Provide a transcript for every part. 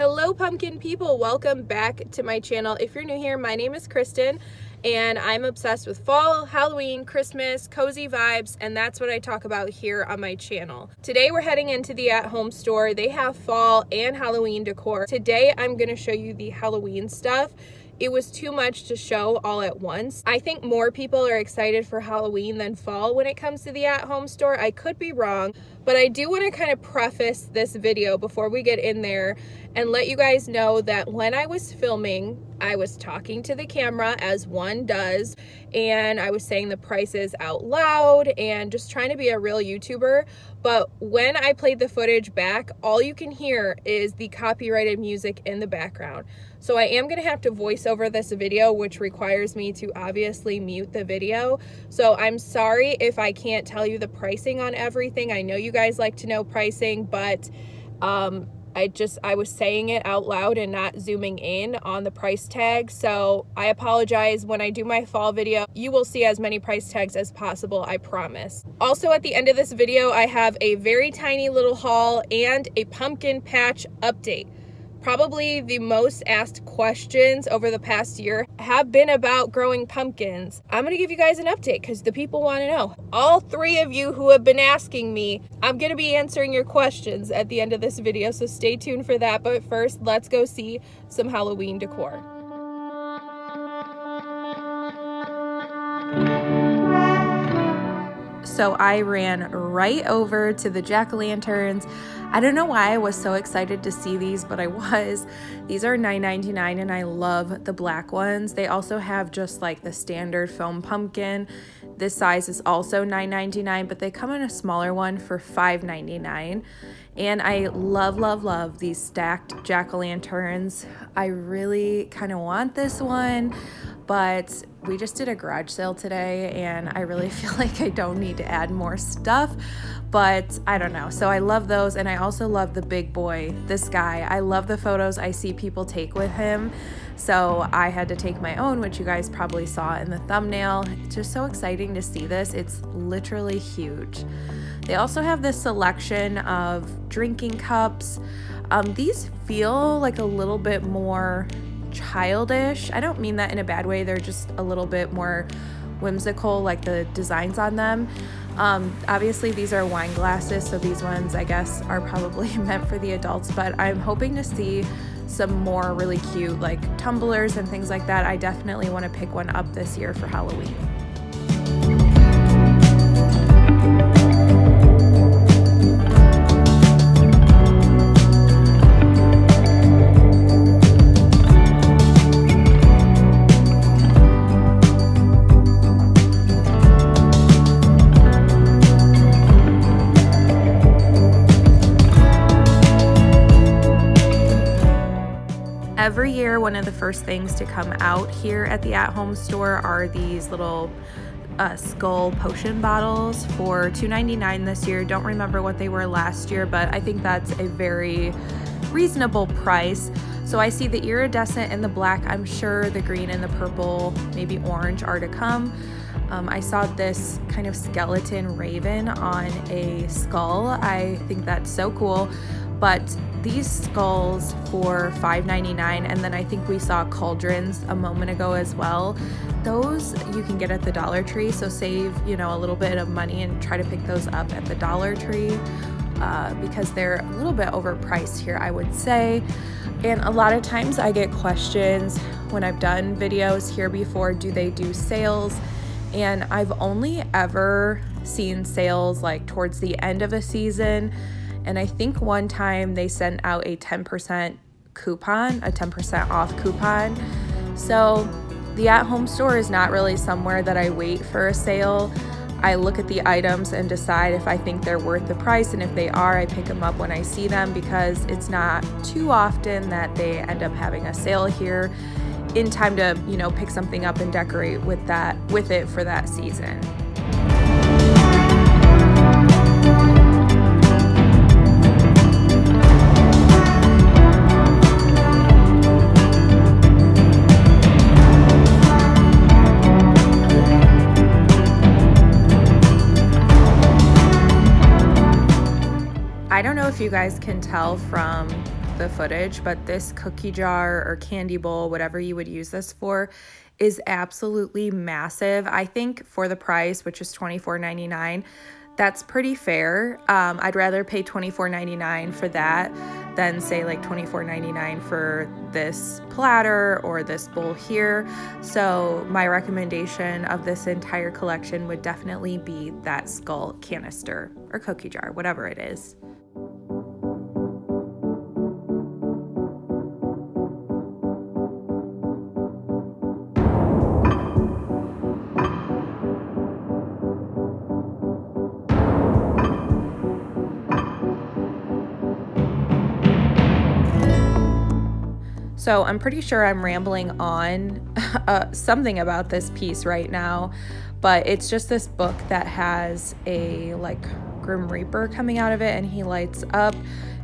Hello pumpkin people, welcome back to my channel. If you're new here, my name is Kristen and I'm obsessed with fall, Halloween, Christmas, cozy vibes, and that's what I talk about here on my channel. Today we're heading into the At Home store. They have fall and Halloween decor. Today I'm gonna show you the Halloween stuff. It was too much to show all at once. I think more people are excited for Halloween than fall when it comes to the At Home store. I could be wrong, but I do want to kind of preface this video before we get in there and let you guys know that when I was filming, I was talking to the camera as one does, and I was saying the prices out loud and just trying to be a real YouTuber. But when I played the footage back, all you can hear is the copyrighted music in the background. So I am gonna have to voice over this video, which requires me to obviously mute the video. So I'm sorry if I can't tell you the pricing on everything. I know you guys like to know pricing, but I was saying it out loud and not zooming in on the price tag. So I apologize. When I do my fall video, you will see as many price tags as possible, I promise. Also at the end of this video, I have a very tiny little haul and a pumpkin patch update. Probably the most asked questions over the past year have been about growing pumpkins. I'm gonna give you guys an update because the people wanna know. All three of you who have been asking me, I'm gonna be answering your questions at the end of this video, so stay tuned for that. But first, let's go see some Halloween decor. So I ran right over to the jack-o'-lanterns. I don't know why I was so excited to see these, but I was. These are $9.99 and I love the black ones. They also have just like the standard foam pumpkin. This size is also $9.99, but they come in a smaller one for $5.99. And I love, love, love these stacked jack-o'-lanterns. I really kind of want this one, but we just did a garage sale today and I really feel like I don't need to add more stuff, but I don't know. So I love those, and I also love the big boy, this guy. I love the photos I see people take with him. So I had to take my own, which you guys probably saw in the thumbnail. It's just so exciting to see this. It's literally huge. They also have this selection of drinking cups. These feel like a little bit more childish. I don't mean that in a bad way. They're just a little bit more whimsical, like the designs on them. Obviously these are wine glasses, so these ones I guess are probably meant for the adults, but I'm hoping to see some more really cute like tumblers and things like that. I definitely want to pick one up this year for Halloween. Every year, one of the first things to come out here at the At Home store are these little skull potion bottles for $2.99 this year. Don't remember what they were last year, but I think that's a very reasonable price. So I see the iridescent and the black. I'm sure the green and the purple, maybe orange, are to come. I saw this kind of skeleton raven on a skull. I think that's so cool. But these skulls for $5.99, and then I think we saw cauldrons a moment ago as well. Those you can get at the Dollar Tree, so save, you know, a little bit of money and try to pick those up at the Dollar Tree because they're a little bit overpriced here, I would say. And a lot of times I get questions when I've done videos here before, do they do sales? And I've only ever seen sales like towards the end of a season. And I think one time they sent out a 10% coupon, a 10% off coupon. So the At Home store is not really somewhere that I wait for a sale. I look at the items and decide if I think they're worth the price, and if they are, I pick them up when I see them, because it's not too often that they end up having a sale here in time to, you know, pick something up and decorate with it for that season. I don't know if you guys can tell from the footage, but this cookie jar or candy bowl, whatever you would use this for, is absolutely massive. I think for the price, which is $24.99, that's pretty fair. I'd rather pay $24.99 for that than say like $24.99 for this platter or this bowl here. So my recommendation of this entire collection would definitely be that skull canister or cookie jar, whatever it is. So I'm pretty sure I'm rambling on something about this piece right now, but it's just this book that has a like Grim Reaper coming out of it, and he lights up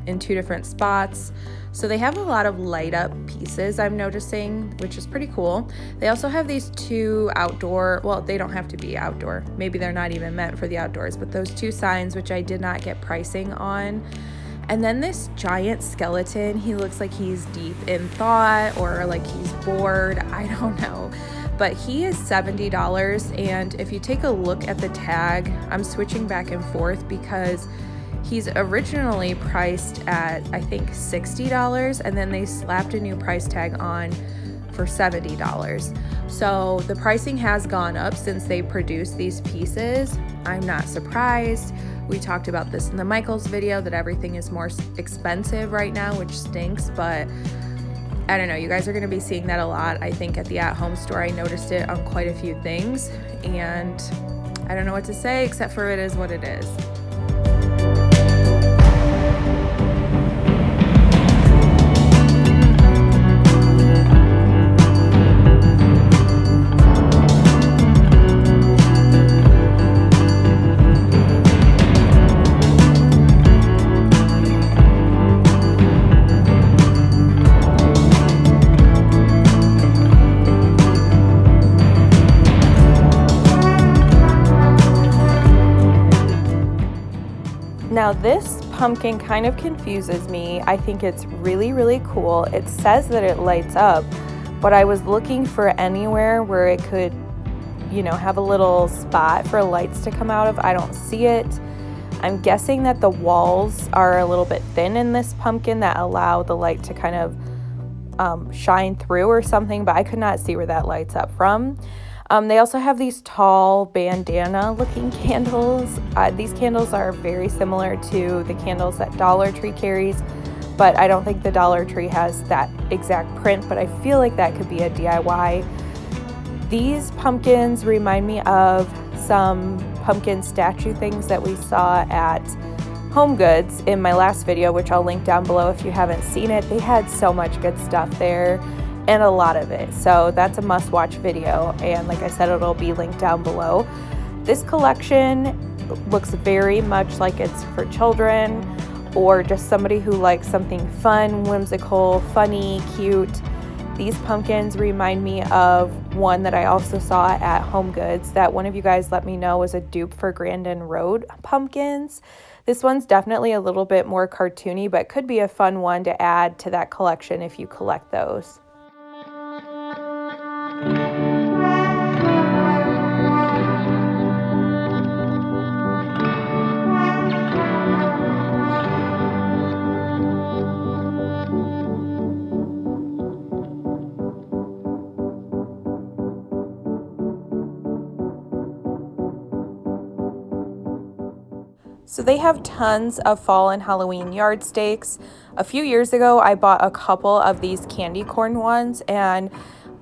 in two different spots. So they have a lot of light up pieces I'm noticing, which is pretty cool. They also have these two outdoor, well, they don't have to be outdoor. Maybe they're not even meant for the outdoors, but those two signs, which I did not get pricing on. And then this giant skeleton, he looks like he's deep in thought or like he's bored, I don't know. But he is $70, and if you take a look at the tag, I'm switching back and forth because he's originally priced at, I think, $60, and then they slapped a new price tag on for $70. So the pricing has gone up since they produced these pieces. I'm not surprised. We talked about this in the Michaels video, that everything is more expensive right now, which stinks, but I don't know, you guys are going to be seeing that a lot. I think at the at-home store, I noticed it on quite a few things, and I don't know what to say except for it is what it is. Now this pumpkin kind of confuses me. I think it's really, really cool. It says that it lights up, but I was looking for anywhere where it could, you know, have a little spot for lights to come out of. I don't see it. I'm guessing that the walls are a little bit thin in this pumpkin that allow the light to kind of shine through or something, but I could not see where that lights up from. They also have these tall bandana looking candles. These candles are very similar to the candles that Dollar Tree carries, but I don't think the Dollar Tree has that exact print, but I feel like that could be a DIY. These pumpkins remind me of some pumpkin statue things that we saw at HomeGoods in my last video, which I'll link down below if you haven't seen it. They had so much good stuff there, and a lot of it, so that's a must-watch video, and like I said, it'll be linked down below. This collection looks very much like it's for children or just somebody who likes something fun, whimsical, funny, cute. These pumpkins remind me of one that I also saw at HomeGoods that one of you guys let me know was a dupe for Grandin Road pumpkins. This one's definitely a little bit more cartoony, but could be a fun one to add to that collection if you collect those. So they have tons of fall and Halloween yardsticks. A few years ago, I bought a couple of these candy corn ones, and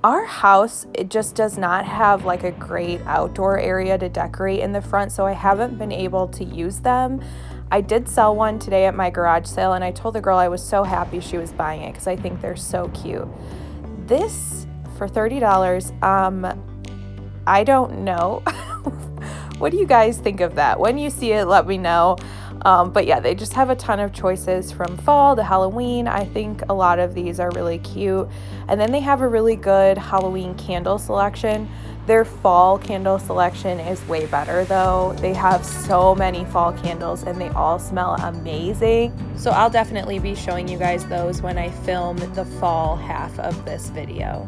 our house, it just does not have like a great outdoor area to decorate in the front, so I haven't been able to use them. I did sell one today at my garage sale, and I told the girl I was so happy she was buying it because I think they're so cute. This, for $30, I don't know. What do you guys think of that? When you see it, let me know. But yeah, they just have a ton of choices from fall to Halloween. I think a lot of these are really cute. And then they have a really good Halloween candle selection. Their fall candle selection is way better though. They have so many fall candles and they all smell amazing. So I'll definitely be showing you guys those when I film the fall half of this video.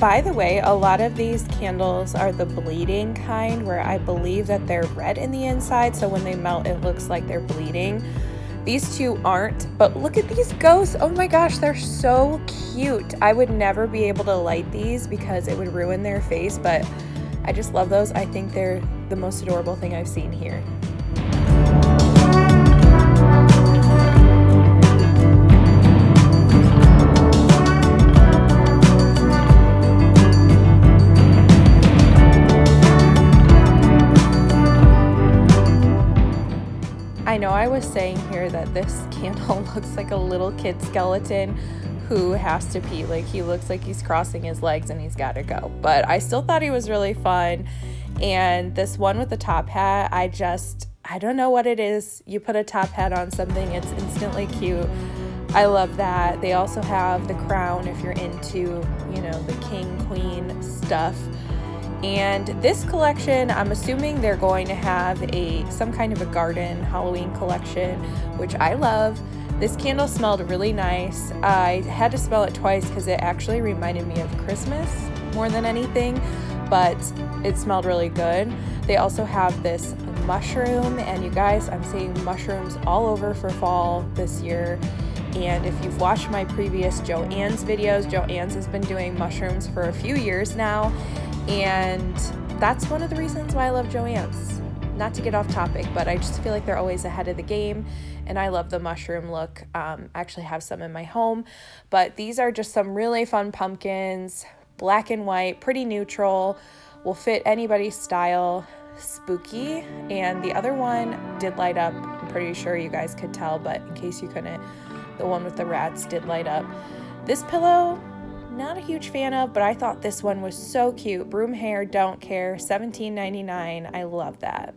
By the way, a lot of these candles are the bleeding kind, where I believe that they're red in the inside, so when they melt it looks like they're bleeding. These two aren't, but look at these ghosts. Oh my gosh, they're so cute. I would never be able to light these because it would ruin their face, but I just love those. I think they're the most adorable thing I've seen here. I know I was saying here that this candle looks like a little kid skeleton who has to pee. Like, he looks like he's crossing his legs and he's gotta go. But I still thought he was really fun. And this one with the top hat, I don't know what it is. You put a top hat on something, it's instantly cute. I love that. They also have the crown if you're into, you know, the king, queen stuff. And this collection, I'm assuming they're going to have some kind of a garden Halloween collection, which I love. This candle smelled really nice. I had to smell it twice because it actually reminded me of Christmas more than anything, but it smelled really good. They also have this mushroom, and you guys, I'm seeing mushrooms all over for fall this year. And if you've watched my previous Joann's videos, Joann's has been doing mushrooms for a few years now. And that's one of the reasons why I love Joann's. Not to get off topic, but I just feel like they're always ahead of the game, and I love the mushroom look. I actually have some in my home, but these are just some really fun pumpkins, black and white, pretty neutral, will fit anybody's style, spooky. And the other one did light up. I'm pretty sure you guys could tell, but in case you couldn't, the one with the rats did light up. This pillow, not a huge fan of, but I thought this one was so cute. Broom hair, don't care, $17.99. I love that.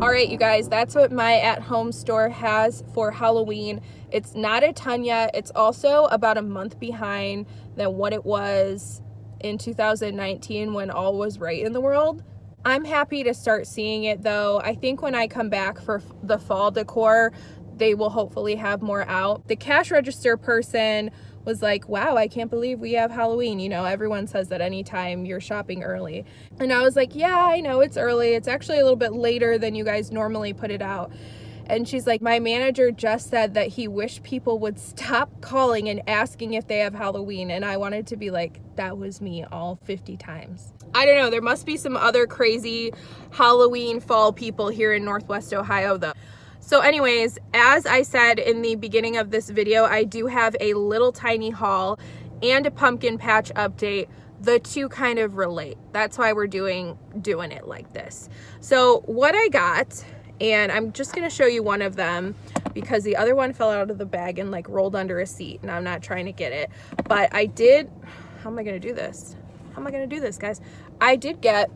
All right, you guys, that's what my at-home store has for Halloween. It's not a ton yet. It's also about a month behind than what it was in 2019 when all was right in the world. I'm happy to start seeing it though. I think when I come back for the fall decor, they will hopefully have more out. The cash register person was like, wow, I can't believe we have Halloween. You know, everyone says that anytime you're shopping early. And I was like, yeah, I know it's early. It's actually a little bit later than you guys normally put it out. And she's like, my manager just said that he wished people would stop calling and asking if they have Halloween. And I wanted to be like, that was me all 50 times. I don't know, there must be some other crazy Halloween fall people here in Northwest Ohio though. So anyways, as I said in the beginning of this video, I do have a little tiny haul and a pumpkin patch update. The two kind of relate. That's why we're doing it like this. So what I got, and I'm just gonna show you one of them because the other one fell out of the bag and like rolled under a seat and I'm not trying to get it. But I did, how am I gonna do this? How am I gonna do this, guys? I did get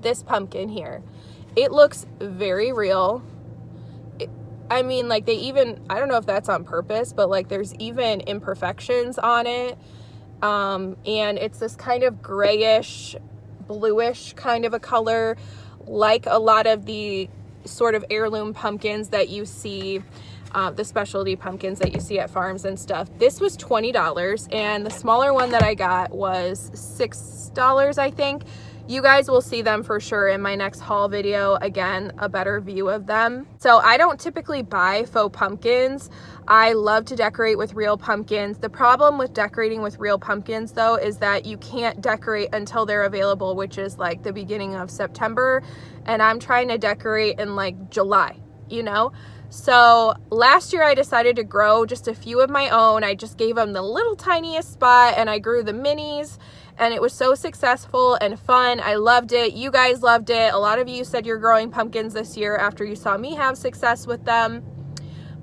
this pumpkin here. It looks very real. I mean, like they even, I don't know if that's on purpose, but like there's even imperfections on it. And it's this kind of grayish, bluish kind of a color, like a lot of the sort of heirloom pumpkins that you see, the specialty pumpkins that you see at farms and stuff. This was $20 and the smaller one that I got was $6, I think. You guys will see them for sure in my next haul video. Again, a better view of them. So I don't typically buy faux pumpkins. I love to decorate with real pumpkins. The problem with decorating with real pumpkins though is that you can't decorate until they're available, which is like the beginning of September. And I'm trying to decorate in like July. you know? So last year I decided to grow just a few of my own. I just gave them the little tiniest spot and I grew the minis, and it was so successful and fun. I loved it. You guys loved it. A lot of you said you're growing pumpkins this year after you saw me have success with them.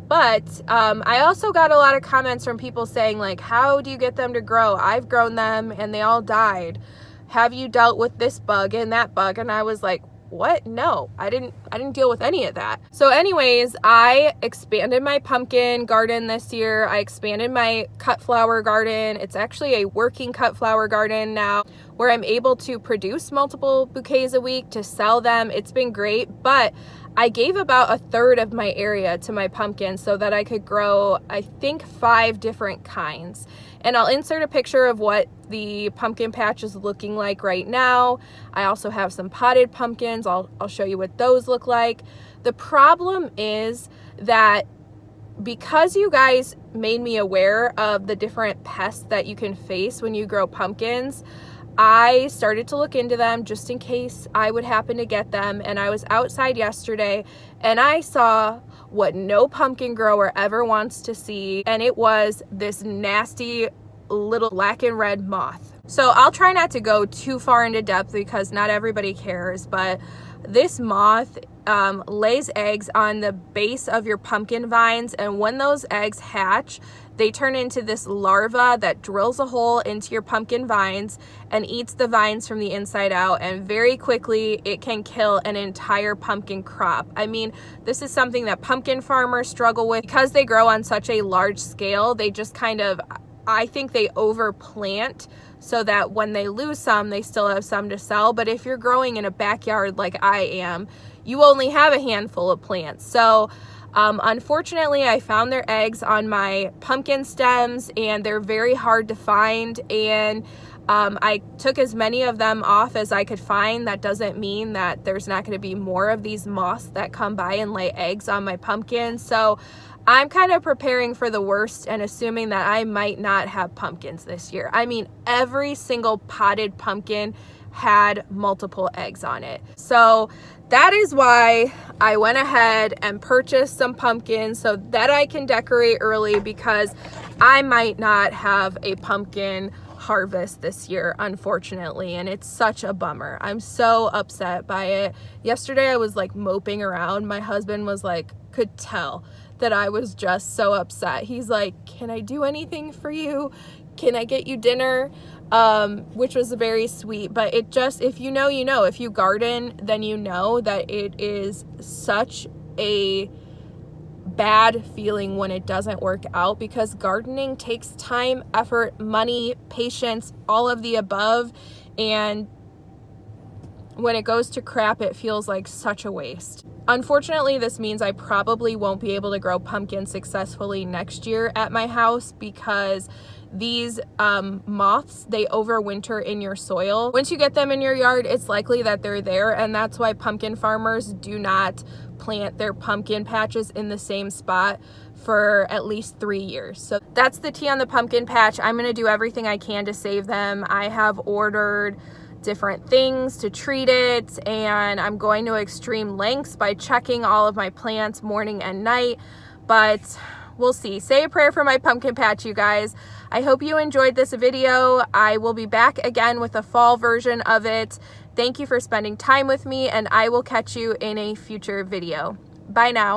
But I also got a lot of comments from people saying, like, how do you get them to grow? I've grown them and they all died. Have you dealt with this bug and that bug? And I was like, what? No, I didn't deal with any of that. So anyways, I expanded my pumpkin garden this year. I expanded my cut flower garden. It's actually a working cut flower garden now, where I'm able to produce multiple bouquets a week to sell them. It's been great, but I gave about a third of my area to my pumpkin so that I could grow, I think, 5 different kinds. And I'll insert a picture of what the pumpkin patch is looking like right now. I also have some potted pumpkins. I'll show you what those look like. The problem is that because you guys made me aware of the different pests that you can face when you grow pumpkins, I started to look into them just in case I would happen to get them. And I was outside yesterday and I saw what no pumpkin grower ever wants to see, and it was this nasty little black and red moth. So I'll try not to go too far into depth because not everybody cares, but this moth lays eggs on the base of your pumpkin vines, and when those eggs hatch, they turn into this larva that drills a hole into your pumpkin vines and eats the vines from the inside out, and very quickly it can kill an entire pumpkin crop. I mean, this is something that pumpkin farmers struggle with because they grow on such a large scale. They just kind of, I think they overplant so that when they lose some, they still have some to sell. But if you're growing in a backyard like I am, you only have a handful of plants. So unfortunately, I found their eggs on my pumpkin stems, and they're very hard to find. And I took as many of them off as I could find. That doesn't mean that there's not going to be more of these moths that come by and lay eggs on my pumpkin. So I'm kind of preparing for the worst and assuming that I might not have pumpkins this year. I mean, every single potted pumpkin had multiple eggs on it. So that is why I went ahead and purchased some pumpkins so that I can decorate early, because I might not have a pumpkin harvest this year, unfortunately, and it's such a bummer. I'm so upset by it. Yesterday I was like moping around. My husband was like, could tell that I was just so upset. He's like, can I do anything for you? Can I get you dinner? Which was very sweet, but it just, if you know, you know. If you garden, then you know that it is such a bad feeling when it doesn't work out, because gardening takes time, effort, money, patience, all of the above, and when it goes to crap, it feels like such a waste. Unfortunately, this means I probably won't be able to grow pumpkins successfully next year at my house, because these moths, they overwinter in your soil. Once you get them in your yard, it's likely that they're there, and that's why pumpkin farmers do not plant their pumpkin patches in the same spot for at least 3 years. So that's the tea on the pumpkin patch. I'm gonna do everything I can to save them. I have ordered different things to treat it, and I'm going to extreme lengths by checking all of my plants morning and night, but we'll see. Say a prayer for my pumpkin patch, you guys. I hope you enjoyed this video. I will be back again with a fall version of it. Thank you for spending time with me, and I will catch you in a future video. Bye now.